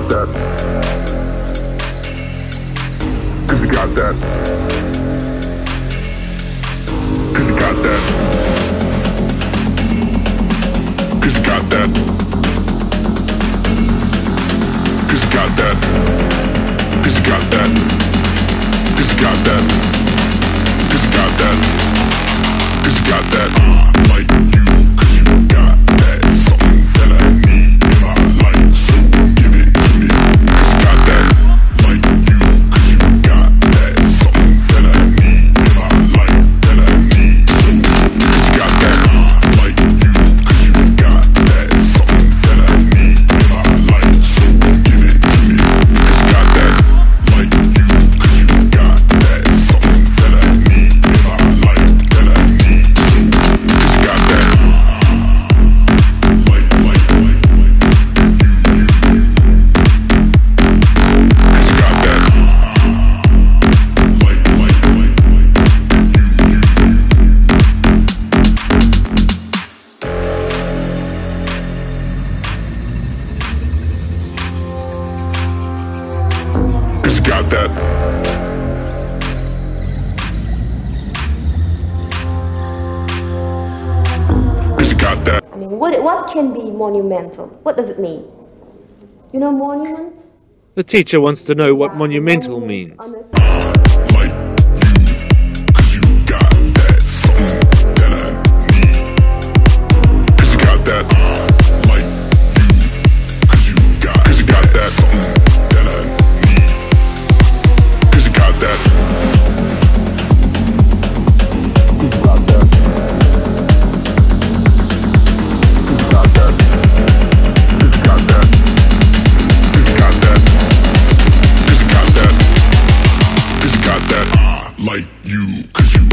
got that. Cause you got that. Cause you got that. Cause you got that. Cause you got that. Cause you got that. Cause you got that. Cause you got that. Cause you got that. Like you, cause you got that. Something that I need in my life, so give it to me. Cause you got that. Like you, cause you got that. Something that I need in my life, that I need. So cause you got that. Like you, cause you got that. Something that I need in my life, so give it to me. Cause you got that. Like you, cause you got that. Something that I need in my life, that I need. So cause you got that. Got that. Got that. I mean, what can be monumental? What does it mean? You know, monument? The teacher wants to know what monumental means. Like you, cause you